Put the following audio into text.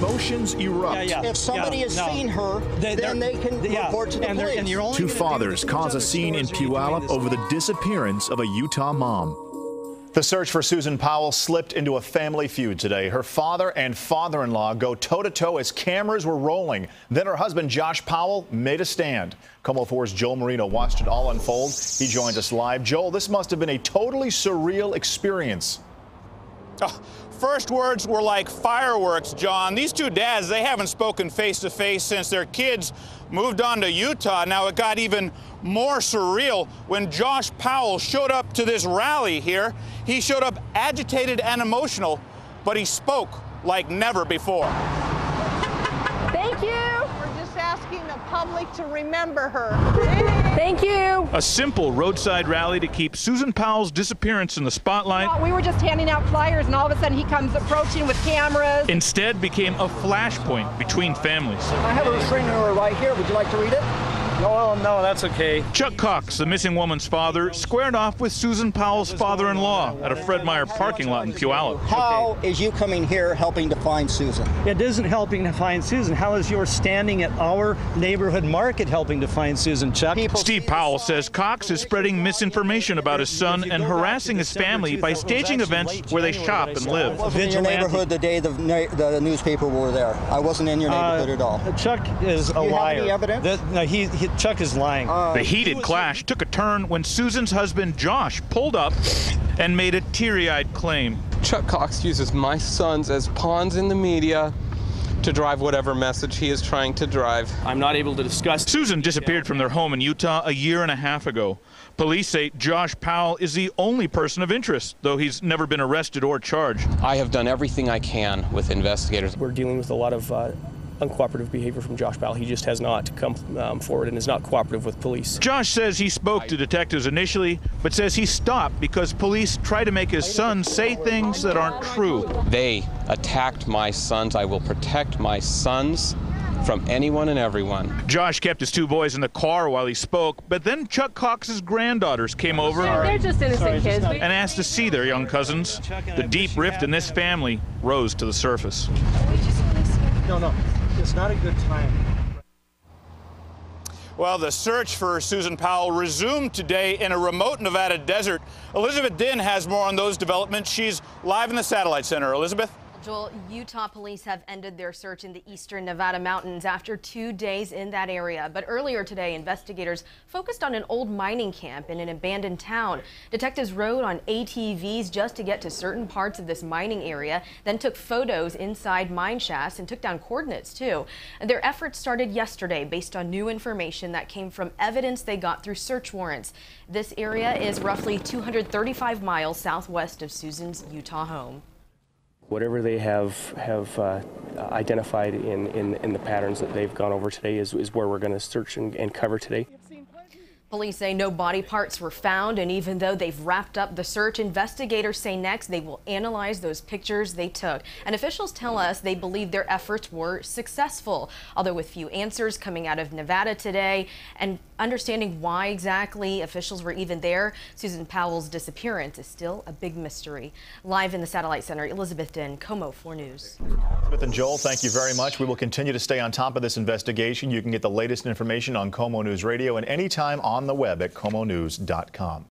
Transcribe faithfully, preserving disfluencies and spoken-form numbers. Emotions erupt. Yeah, yeah, if somebody yeah, has no. seen her, they, then they can they, yeah. report to the and police. And you're only Two fathers cause a scene in Puyallup over the disappearance of a Utah mom. The search for Susan Powell slipped into a family feud today. Her father and father-in-law go toe-to-toe as cameras were rolling. Then her husband, Josh Powell, made a stand. KOMO four's Joel Marino watched it all unfold. He joined us live. Joel, this must have been a totally surreal experience. Oh, first words were like fireworks, John. These two dads, they haven't spoken face-to-face since their kids moved on to Utah. Now it got even more surreal when Josh Powell showed up to this rally here. He showed up agitated and emotional, but he spoke like never before. Thank you. We're just asking the public to remember her. Thank you. A simple roadside rally to keep Susan Powell's disappearance in the spotlight. We were just handing out flyers, and all of a sudden he comes approaching with cameras. Instead became a flashpoint between families. I have a restraining order right here. Would you like to read it? No, no, that's okay. Chuck Cox, the missing woman's father, squared off with Susan Powell's father-in-law at a Fred Meyer parking lot in Puyallup. How is you coming here helping to find Susan? It isn't helping to find Susan. How is your standing at our neighborhood market helping to find Susan, Chuck? People Steve Powell says Cox is spreading misinformation about his son and harassing his family by staging events where they shop and live. I wasn't in your neighborhood the day the, the newspaper were there. I wasn't in your neighborhood uh, at all. Chuck is a liar. Do you have any evidence? The, no, he, he, Chuck is lying. Uh, the heated clash took a turn when Susan's husband, Josh, pulled up and made a teary-eyed claim. Chuck Cox uses my sons as pawns in the media to drive whatever message he is trying to drive. I'm not able to discuss. Susan disappeared from their home in Utah a year and a half ago. Police say Josh Powell is the only person of interest, though he's never been arrested or charged. I have done everything I can with investigators. We're dealing with a lot of uh, uncooperative behavior from Josh Powell. He just has not come um, forward and is not cooperative with police. Josh says he spoke to detectives initially, but says he stopped because police tried to make his son say things that aren't true. They attacked my sons. I will protect my sons from anyone and everyone. Josh kept his two boys in the car while he spoke, but then Chuck Cox's granddaughters came over They're just innocent Sorry, kids. and asked to see their young cousins. The deep rift in this family rose to the surface. No, no. It's not a good time. Well, the search for Susan Powell resumed today in a remote Nevada desert. Elizabeth Dinh has more on those developments. She's live in the Satellite Center. Elizabeth? Joel, Utah police have ended their search in the eastern Nevada mountains after two days in that area. But earlier today, investigators focused on an old mining camp in an abandoned town. Detectives rode on A T Vs just to get to certain parts of this mining area, then took photos inside mine shafts and took down coordinates, too. Their efforts started yesterday based on new information that came from evidence they got through search warrants. This area is roughly two hundred thirty-five miles southwest of Susan's Utah home. Whatever they have have uh, identified in, in, in the patterns that they've gone over today is, is where we're going to search and, and cover today. Police say no body parts were found, and even though they've wrapped up the search, investigators say next they will analyze those pictures they took. And officials tell us they believe their efforts were successful, although with few answers coming out of Nevada today and understanding why exactly officials were even there. Susan Powell's disappearance is still a big mystery. Live in the Satellite Center, Elizabeth Dinh, KOMO four News. Elizabeth and Joel, thank you very much. We will continue to stay on top of this investigation. You can get the latest information on KOMO News Radio and anytime on the web at komo news dot com.